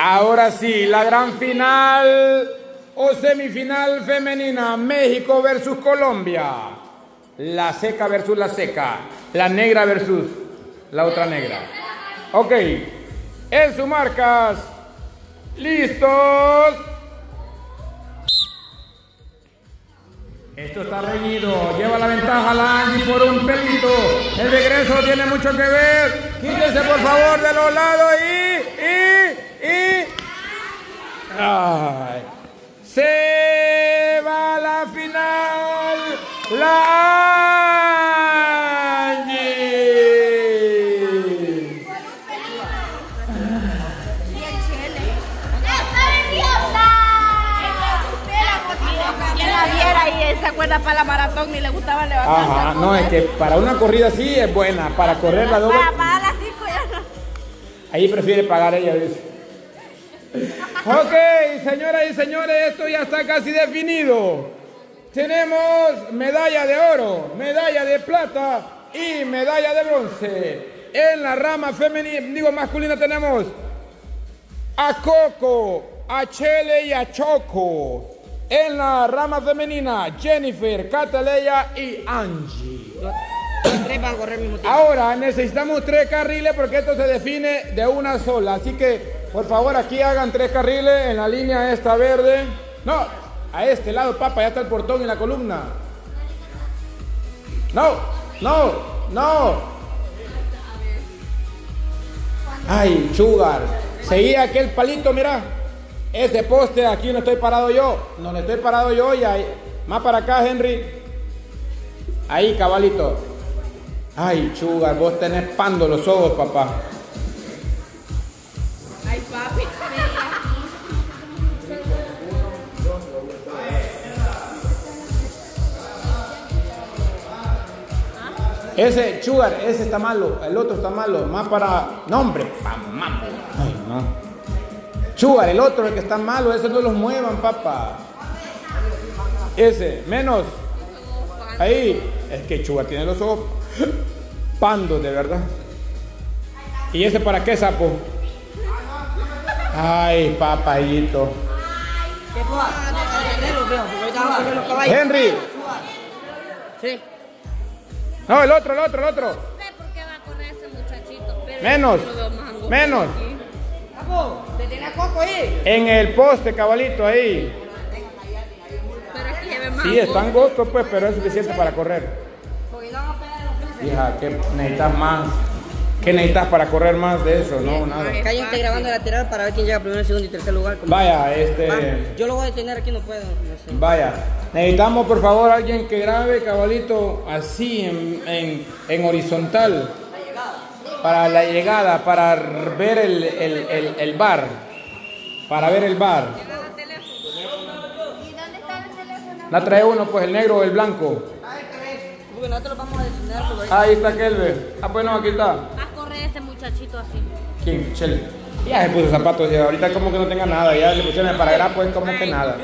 Ahora sí, la gran final o semifinal femenina, México versus Colombia. La seca versus la seca, la negra versus la otra negra. Ok, en sus marcas, listos. Esto está reñido, lleva la ventaja la Angie por un pelito. El regreso tiene mucho que ver. Quítense por favor de los lados y. Se va a la final la Angie. Se acuerda para la maratón ni le gustaba levantar. Ajá, no, es que para una corrida sí es buena, para correr la doble. Para pagar las 5 ya no. Ahí prefiere pagar ella, dice. Ok, señoras y señores, esto ya está casi definido. Tenemos medalla de oro, medalla de plata y medalla de bronce. En la rama femenina, digo masculina, tenemos a Coco, a Chele y a Choco. En la rama femenina, Jennifer, Cataleya y Angie. Ahora necesitamos 3 carriles porque esto se define de una sola. Así que, por favor, aquí hagan 3 carriles en la línea esta verde. No, a este lado, papá, ya está el portón y la columna. No, no, no. Ay, Sugar. Seguía aquel palito, mira. Este poste aquí no estoy parado yo. Donde estoy parado yo y ahí. Más para acá, Henry. Ahí, cabalito. Ay, Sugar, vos tenés pando los ojos, papá. Ay, papi. Ese, Sugar, ese está malo. El otro está malo. Más para... No, hombre, mamá. Ay, no. Sugar, el otro, el que está malo, esos no los muevan, papá. Ese, menos. Ahí. Es que Sugar tiene los ojos pandos, de verdad. ¿Y ese para qué, sapo? Ay, papayito. Henry. Sí. No, el otro. No sé por qué va con ese muchachito. Menos. Menos. En el poste, cabalito, ahí. Sí, están gostos, pues, pero es suficiente para correr. Hija, que necesitas más. ¿Qué necesitas para correr más de eso? No, nada. Calle está grabando la tirada para ver quién llega primero, segundo y tercer lugar. Vaya, yo lo voy a detener aquí, no puedo. Vaya, necesitamos por favor alguien que grabe, cabalito, así en horizontal. Para la llegada, para ver el bar. Para ver el bar. ¿Y dónde está el teléfono? La trae uno, pues el negro o el blanco. Ahí está Kelvin. Ah, pues no, aquí está. Vas a correr ese muchachito así. ¿Quién? Chel. Ya se puso zapatos. Ya. Ahorita como que no tenga nada. Ya le pusieron el paragrafo, pues como que nada.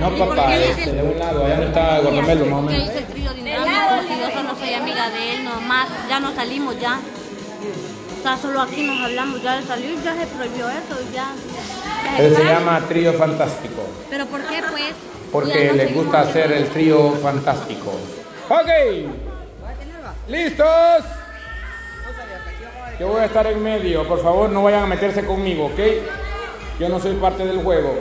No, papá, de un lado. Allá no está Gordomelo, más o menos. Yo no soy amiga de él, nomás ya no salimos ya. O sea, solo aquí nos hablamos ya de salir, ya se prohibió eso, ya. Él se llama Trío Fantástico. ¿Pero por qué, pues? Porque les gusta hacer el Trío Fantástico. Ok. ¿Listos? Yo voy a estar en medio, por favor no vayan a meterse conmigo, ¿ok? Yo no soy parte del juego.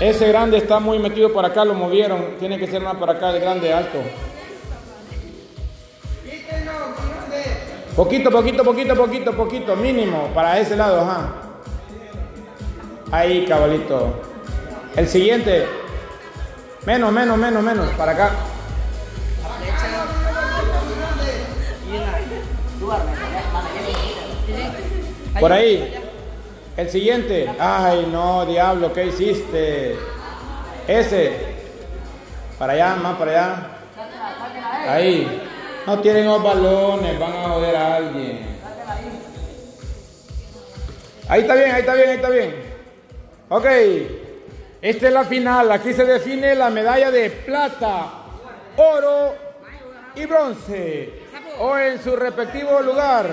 Ese grande está muy metido para acá, lo movieron. Tiene que ser más para acá, el grande, alto. Poquito, mínimo, para ese lado, ajá. Ahí, cabalito. El siguiente. Menos, para acá. Por ahí. El siguiente. Ay, no, diablo, ¿qué hiciste? Ese. Para allá, más para allá. Ahí. No tienen los balones, van a joder a alguien. Ahí está bien. Ok. Esta es la final. Aquí se define la medalla de plata, oro y bronce. O en su respectivo lugar.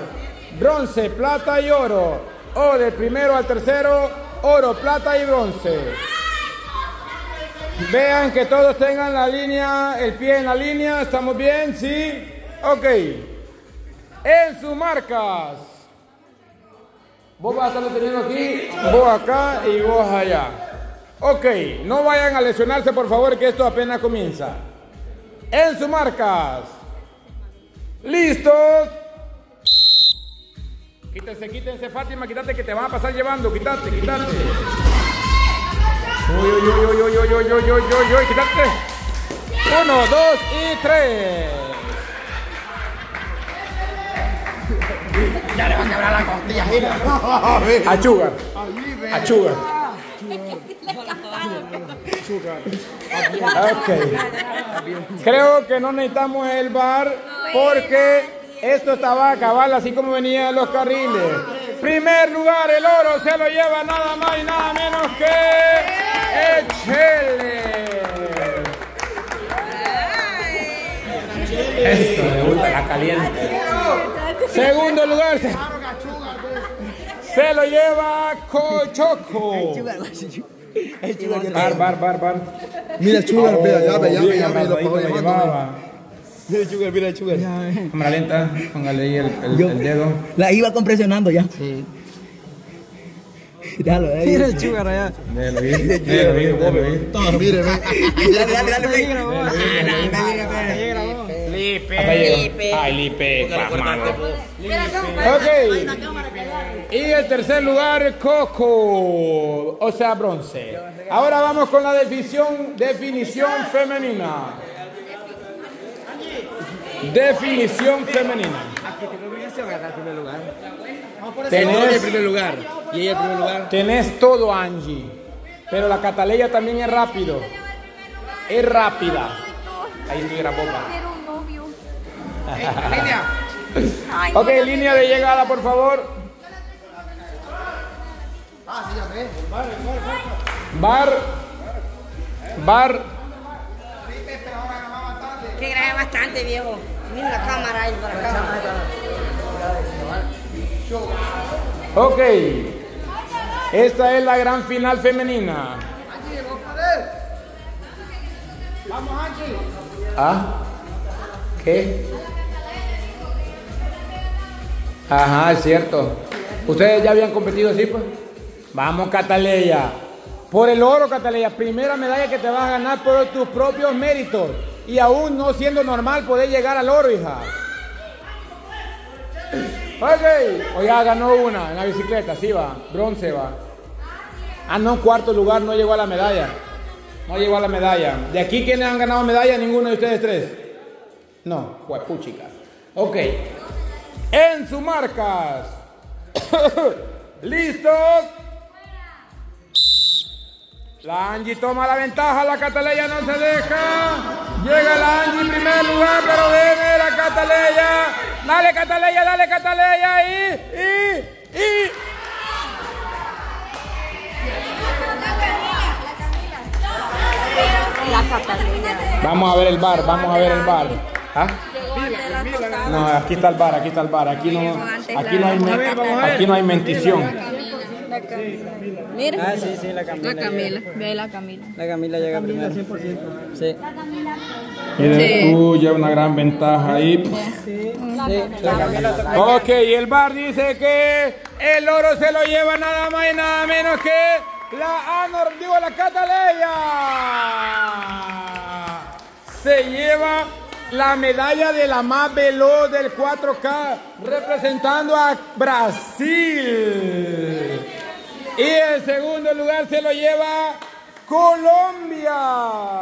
bronce, plata y oro, o del primero al tercero, oro, plata y bronce. Vean que todos tengan la línea, el pie en la línea, ¿estamos bien? ¿Sí? Ok. En sus marcas. Vos vas a estarlo teniendo aquí, vos acá y vos allá. Ok, no vayan a lesionarse, por favor, que esto apenas comienza. En sus marcas. ¿Listos? Quítense, quítense, Fátima, quítate que te van a pasar llevando, quítate, quítate. Uy, uy, uy, uy, uy, uy, uy, uy, uy, uy, quítate. 1, 2 y 3. Ya le va a quebrar la costilla. Achuga. Achuga. Ok. Creo que no necesitamos el VAR porque esto estaba a acabar así como venían los carriles. Primer lugar, el oro se lo lleva nada más y nada menos que Echele. Eso me gusta, la caliente. Segundo lugar se lo lleva Cochoco. Bar. Mira, Chugar, mira, ya, lo pago llamando. Mira, Chugar, mira, Chugar. Cámara lenta, póngale ahí el dedo. La iba compresionando ya. Sí. Déjalo, mira el Chugar allá. Déjalo, déjalo. Mire, mira. Lipe. Ok. Y el tercer lugar, Coco. O sea, bronce. Ahora vamos con la definición femenina. Definición femenina. Tenés el primer lugar. Y ella el primer lugar. Tenés todo, Angie. Pero la Cataleya también es rápido. Es rápida. Ahí estoy grabando. Línea. Ok, línea de llegada, por favor. Bar. Que graba bastante, viejo. Mira la cámara ahí para acá. Ok. Esta es la gran final femenina. Vamos, Angie. ¿Qué? Ajá, es cierto. ¿Ustedes ya habían competido así, pues? Vamos, Cataleya. Por el oro, Cataleya. Primera medalla que te vas a ganar por tus propios méritos. Y aún no siendo normal poder llegar al oro, hija. Ok. O ya ganó una en la bicicleta. Sí va. Bronce va. Ah, no, cuarto lugar. No llegó a la medalla. No llegó a la medalla. ¿De aquí quiénes han ganado medalla? Ninguno de ustedes tres. No, huepuchica. Ok. En sus marcas. ¿Listos? La Angie toma la ventaja, la Cataleya no se deja. Llega la Angie en primer lugar, pero viene la Cataleya. Dale, Cataleya, dale, Cataleya. Y. Vamos a ver el VAR, vamos a ver el VAR. ¿Ah? No, aquí está el VAR, aquí está el VAR. Aquí no hay mentición. Mira. Ah, sí, la Camila. Ve la Camila. La Camila llega primero. 100%. Sí. Miren, ya una gran ventaja ahí. Sí. Ok, y el VAR dice que el oro se lo lleva nada más y nada menos que la Cataleya. Se lleva la medalla de la más veloz del 4K, representando a Brasil. Y el segundo lugar se lo lleva Colombia.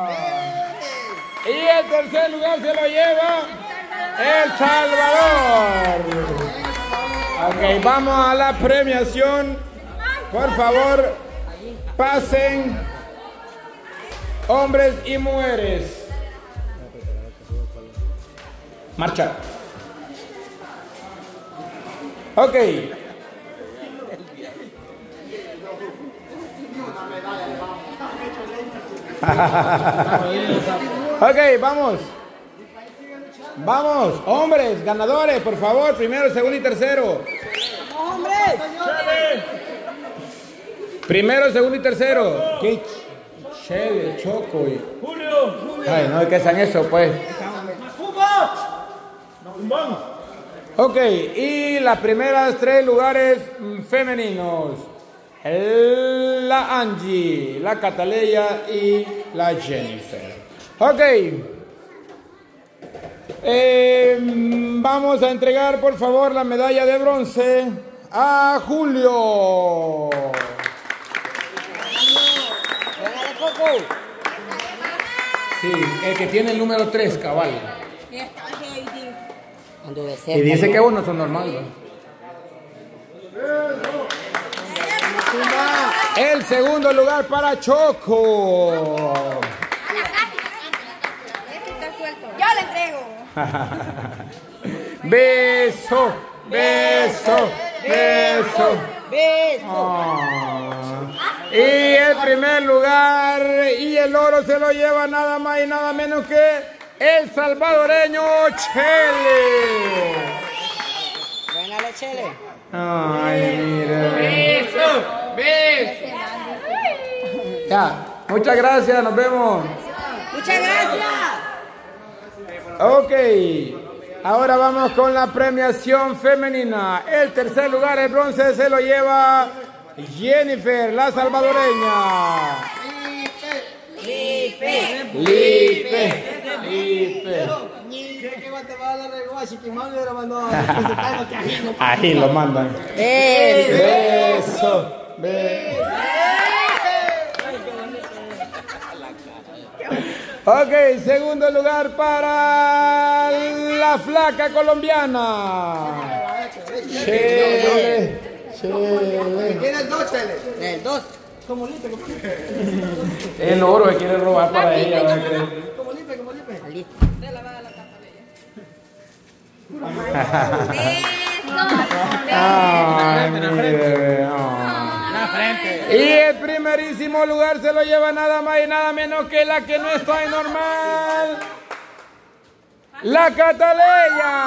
Y el tercer lugar se lo lleva El Salvador. Ok, vamos a la premiación. Por favor, pasen hombres y mujeres. Marcha. Ok. Ok, vamos. Vamos, hombres, ganadores, por favor, primero, segundo y tercero. ¡Hombres! Primero, segundo y tercero. ¡Qué chévere, Choco! ¡Julio! Ay, no, ¿qué sean eso, pues? Ok, y las primeras tres lugares femeninos. La Angie, la Cataleya y la Jennifer. Ok. Vamos a entregar, por favor, la medalla de bronce a Julio. Sí, el que tiene el número 3, cabal. Y dice que uno son normales. El segundo lugar para Choco. Yo le entrego. Beso, beso, beso, beso. Y el primer lugar y el oro se lo lleva nada más y nada menos que el salvadoreño Chele. Buenale, Chele. Ay, mira. Beso, beso. Ya, muchas gracias, nos vemos. Muchas gracias. Ok, ahora vamos con la premiación femenina. El tercer lugar, el bronce, se lo lleva Jennifer, la salvadoreña. Lipe, Lipe. Ahí lo mandan. Beso, beso. Ok, segundo lugar para la flaca colombiana. Chele, Chele. ¿Quién es dos, Chele? El dos. Como Lipe, como Lipe. El oro que quiere robar para ella. Como Lipe, como Lipe. De la va a la casa de ella. Y el primerísimo lugar se lo lleva nada más y nada menos que la que no está en normal, la Cataleya,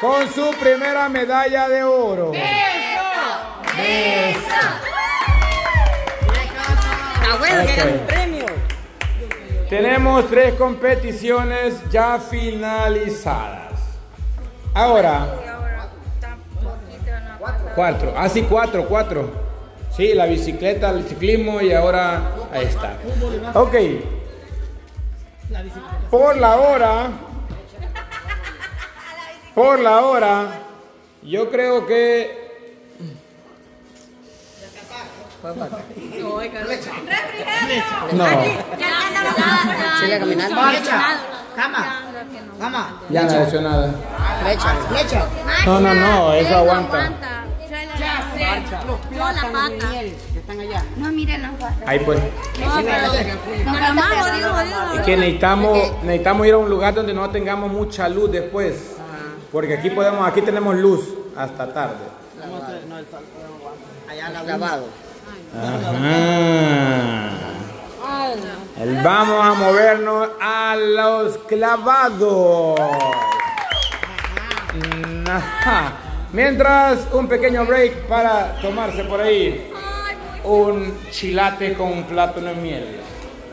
con su primera medalla de oro. Eso. Está bueno que ganó un premio. Tenemos tres competiciones ya finalizadas. Ahora. Cuatro. Ah, sí, cuatro. Sí, la bicicleta, el ciclismo y ahora ahí está. Ok. Por la hora, yo creo que No, eso aguanta. No, miren las patas. Ahí pues. Es que necesitamos ir a un lugar donde no tengamos mucha luz después. Porque aquí podemos, aquí tenemos luz hasta tarde. Allá lavado. Ajá. Vamos a movernos a los clavados. Ajá. Mientras, un pequeño break para tomarse por ahí un chilate con un plátano en miel.